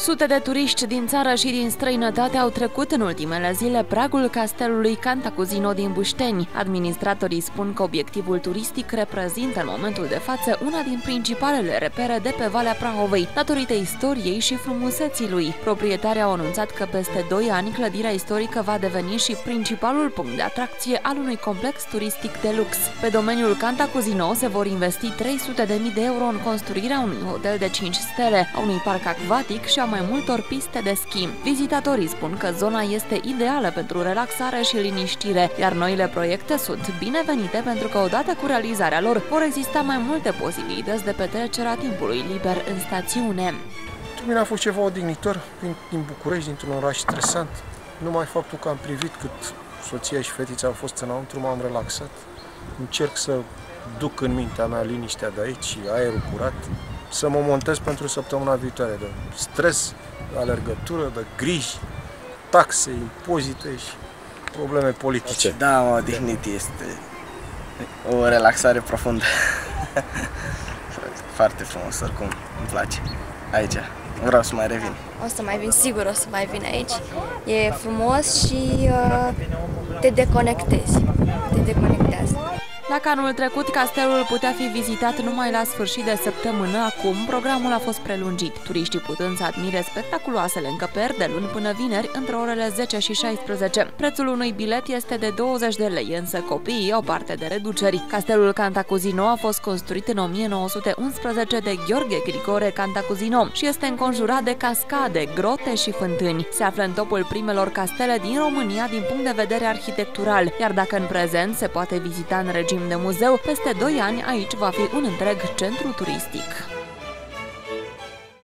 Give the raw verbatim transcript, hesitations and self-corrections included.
Sute de turiști din țară și din străinătate au trecut în ultimele zile pragul castelului Cantacuzino din Bușteni. Administratorii spun că obiectivul turistic reprezintă în momentul de față una din principalele repere de pe Valea Prahovei, datorită istoriei și frumuseții lui. Proprietarii au anunțat că peste doi ani clădirea istorică va deveni și principalul punct de atracție al unui complex turistic de lux. Pe domeniul Cantacuzino se vor investi trei sute de mii de euro în construirea unui hotel de cinci stele, a unui parc acvatic și a mai multor piste de schimb. Vizitatorii spun că zona este ideală pentru relaxare și liniștire, iar noile proiecte sunt binevenite pentru că odată cu realizarea lor vor exista mai multe posibilități de petrecerea timpului liber în stațiune. Pentru mine a fost ceva odihnitor, vin din București, dintr-un oraș stresant. Numai faptul că am privit cât soția și fetița au fost înăuntru, m-am relaxat. Încerc să duc în mintea mea liniștea de aici și aerul curat, să mă montez pentru săptămâna viitoare de stres, de alergătură, de griji, taxe, impozite și probleme politice. Da, m-a odihnit, este o relaxare profundă. Foarte frumos, oricum, îmi place. Aici, vreau să mai revin. O să mai vin, sigur o să mai vin aici. E frumos și uh, te deconectezi, te deconectează. Dacă anul trecut castelul putea fi vizitat numai la sfârșit de săptămână, acum programul a fost prelungit, turiștii putând să admire spectaculoasele încăperi de luni până vineri, între orele zece și șaisprezece. Prețul unui bilet este de douăzeci de lei, însă copiii au parte de reduceri. Castelul Cantacuzino a fost construit în o mie nouă sute unsprezece de Gheorghe Grigore Cantacuzino și este înconjurat de cascade, grote și fântâni. Se află în topul primelor castele din România din punct de vedere arhitectural, iar dacă în prezent se poate vizita în regim de muzeu, peste doi ani aici va fi un întreg centru turistic.